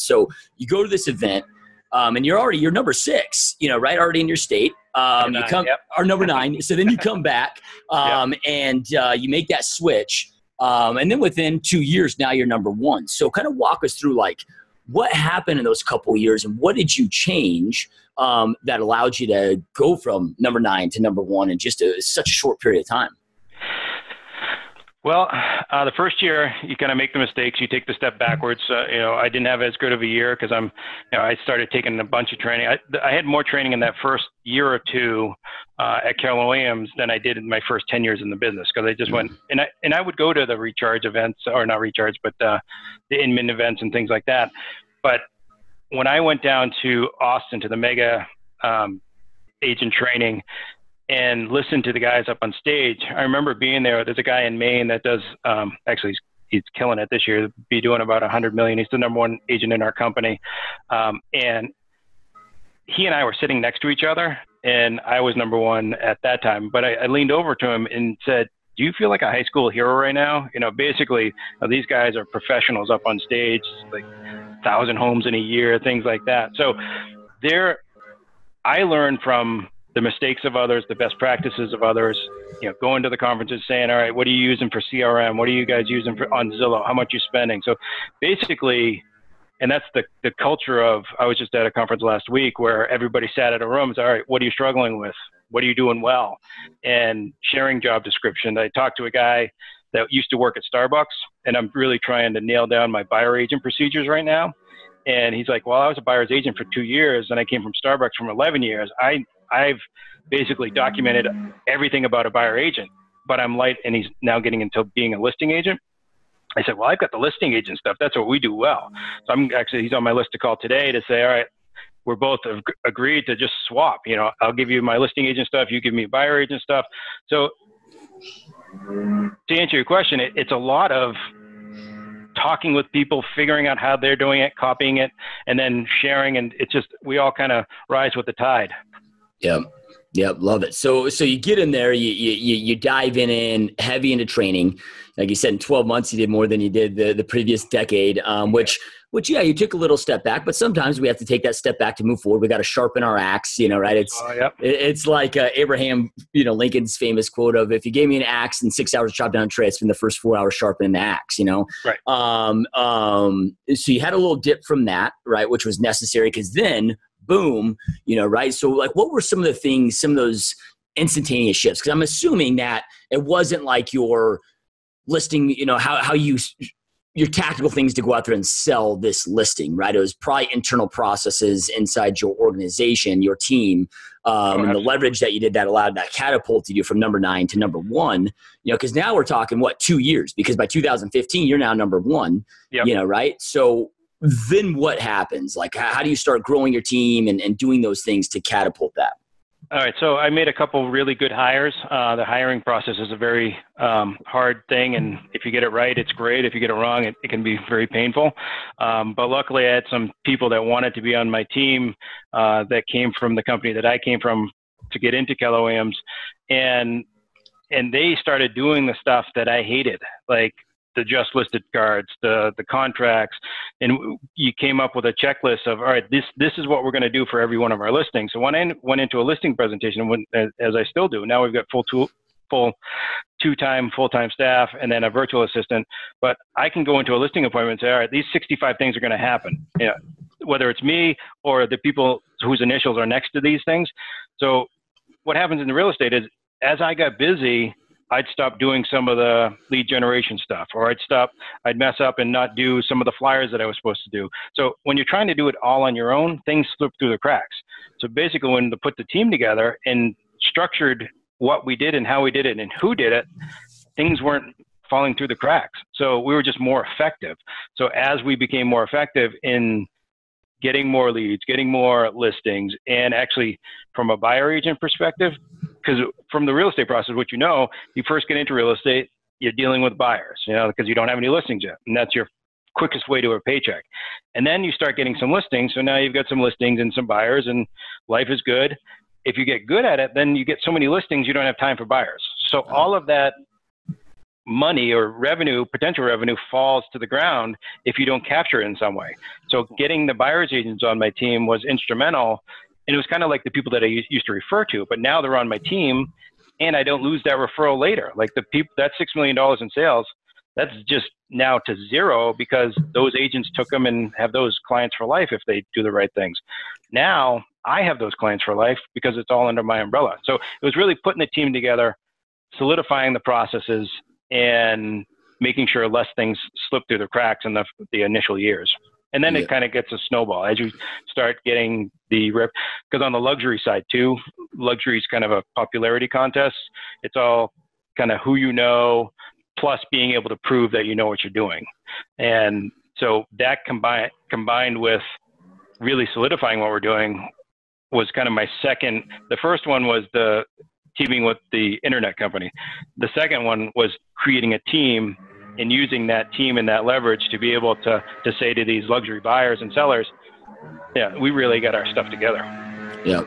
that. So you go to this event, and you're number six, you know, right? Already in your state. You come, or number nine. So then you come back, and you make that switch. And then within 2 years, now you're number one. So kind of walk us through like what happened in those couple of years and what did you change that allowed you to go from number nine to number one in just such a short period of time? Well, the first year you kind of make the mistakes. You take the step backwards. You know, I didn't have as good of a year because I started taking a bunch of training. I had more training in that first year or two at Keller Williams than I did in my first 10 years in the business, because I just went and I would go to the recharge events, or not recharge, but the Inman events and things like that. But when I went down to Austin to the mega agent training and listen to the guys up on stage. I remember being there. There's a guy in Maine that does, actually he's killing it this year. He'll be doing about 100 million. He's the number one agent in our company. And he and I were sitting next to each other, and I was number one at that time, but I leaned over to him and said, "Do you feel like a high school hero right now? You know, basically these guys are professionals up on stage, like 1,000 homes in a year, things like that." So I learned from the mistakes of others, the best practices of others, you know, going to the conferences saying, all right, what are you using for CRM? What are you guys using on Zillow? How much are you spending? So basically, and that's the culture of, I was just at a conference last week where everybody sat at a room and said, all right, what are you struggling with? What are you doing well? And sharing job description. I talked to a guy that used to work at Starbucks, and I'm really trying to nail down my buyer agent procedures right now. And he's like, well, I was a buyer's agent for 2 years and I came from Starbucks from 11 years. I've basically documented everything about a buyer agent, but I'm light, and he's now getting into being a listing agent. I said, well, I've got the listing agent stuff. That's what we do well. So he's on my list to call today to say, all right, we're both agreed to just swap. You know, I'll give you my listing agent stuff. You give me buyer agent stuff. So to answer your question, it's a lot of talking with people, figuring out how they're doing it, copying it, and then sharing. And it's just, we all kind of rise with the tide. Yep. Yep. Love it. So you get in there, you dive in heavy into training. Like you said, in 12 months, you did more than you did the previous decade, which you took a little step back, but sometimes we have to take that step back to move forward. We got to sharpen our axe, you know, right? It's like Abraham, you know, Lincoln's famous quote of, if you gave me an axe and 6 hours to chop down a tree, I spend the first 4 hours sharpening the axe, you know? Right. So you had a little dip from that, right? Which was necessary, because then boom, you know, right? So like, what were some of the things, some of those instantaneous shifts? Because I'm assuming that it wasn't like your listing, you know, how you, your tactical things to go out there and sell this listing, right? It was probably internal processes inside your organization, your team, and the leverage that you did that allowed, that catapulted you from number nine to number one, you know, because now we're talking, what, 2 years? Because by 2015, you're now number one, you know, right? So then what happens? Like, how do you start growing your team and doing those things to catapult that? All right. So I made a couple really good hires. The hiring process is a very hard thing. And if you get it right, it's great. If you get it wrong, it can be very painful. But luckily I had some people that wanted to be on my team that came from the company that I came from to get into Keller Williams. And they started doing the stuff that I hated, like the just listed cards, the contracts. And you came up with a checklist of, all right, this is what we're going to do for every one of our listings. So when I went into a listing presentation, as I still do, now we've got full-time staff and then a virtual assistant. But I can go into a listing appointment and say, all right, these 65 things are going to happen, you know, whether it's me or the people whose initials are next to these things. So what happens in the real estate is, as I got busy, I'd stop doing some of the lead generation stuff, or I'd mess up and not do some of the flyers that I was supposed to do. So when you're trying to do it all on your own, things slip through the cracks. So basically when they put the team together and structured what we did and how we did it and who did it, things weren't falling through the cracks. So we were just more effective. So as we became more effective in getting more leads, getting more listings, and actually from a buyer agent perspective, because from the real estate process, what you know, you first get into real estate, you're dealing with buyers, you know, because you don't have any listings yet. And that's your quickest way to a paycheck. And then you start getting some listings. So now you've got some listings and some buyers, and life is good. If you get good at it, then you get so many listings, you don't have time for buyers. So all of that money or revenue, potential revenue, falls to the ground if you don't capture it in some way. So getting the buyer's agents on my team was instrumental. And it was kind of like the people that I used to refer to, but now they're on my team and I don't lose that referral later. Like the people, that $6 million in sales, that's just now to zero because those agents took them and have those clients for life if they do the right things. Now I have those clients for life because it's all under my umbrella. So it was really putting the team together, solidifying the processes, and making sure less things slip through the cracks in the initial years. And then it kind of gets a snowball as you start getting the rep. Because on the luxury side too, luxury is kind of a popularity contest. It's all kind of who you know, plus being able to prove that you know what you're doing. And so that combined with really solidifying what we're doing was kind of my second. The first one was the teaming with the internet company. The second one was creating a team and using that team and that leverage to be able to say to these luxury buyers and sellers, yeah, we really got our stuff together. Yeah.